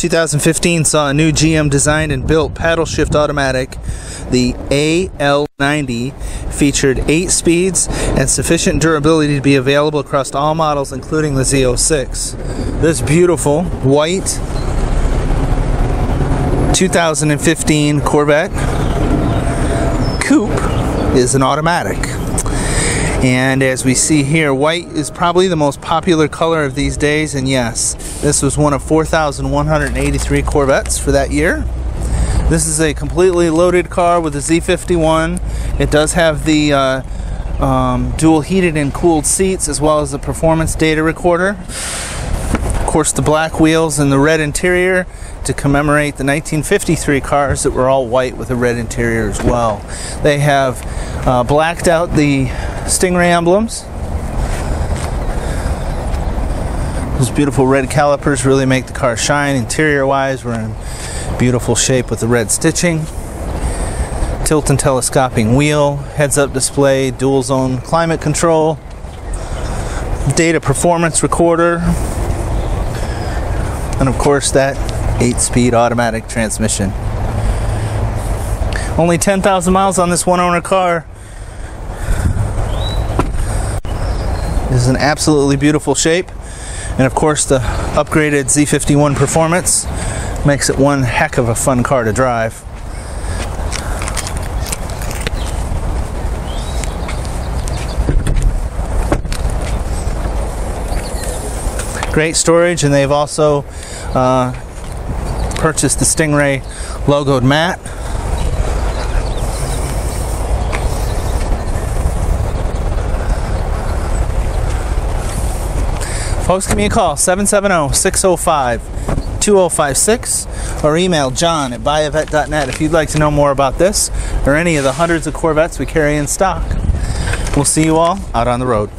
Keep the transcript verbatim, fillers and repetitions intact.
two thousand fifteen saw a new G M designed and built paddle shift automatic. The A L ninety featured eight speeds and sufficient durability to be available across all models, including the Z oh six. This beautiful white two thousand fifteen Corvette coupe is an automatic. And as we see here, white is probably the most popular color of these days, and yes, this was one of four thousand one hundred eighty-three Corvettes for that year. This is a completely loaded car with a Z fifty-one. It does have the uh, um, dual heated and cooled seats, as well as the performance data recorder. Of course, the black wheels and the red interior to commemorate the nineteen fifty-three cars that were all white with a red interior as well. They have uh, blacked out the Stingray emblems. Those beautiful red calipers really make the car shine. Interior wise, we're in beautiful shape with the red stitching, tilt and telescoping wheel, heads up display, dual zone climate control, data performance recorder, and of course that eight speed automatic transmission. Only ten thousand miles on this one owner car. This is an absolutely beautiful shape, and of course the upgraded Z fifty-one performance makes it one heck of a fun car to drive. Great storage, and they've also uh, purchased the Stingray logoed mat. Folks, give me a call, seven seven zero, six zero five, two zero five six, or email John at buy a vet dot net if you'd like to know more about this or any of the hundreds of Corvettes we carry in stock. We'll see you all out on the road.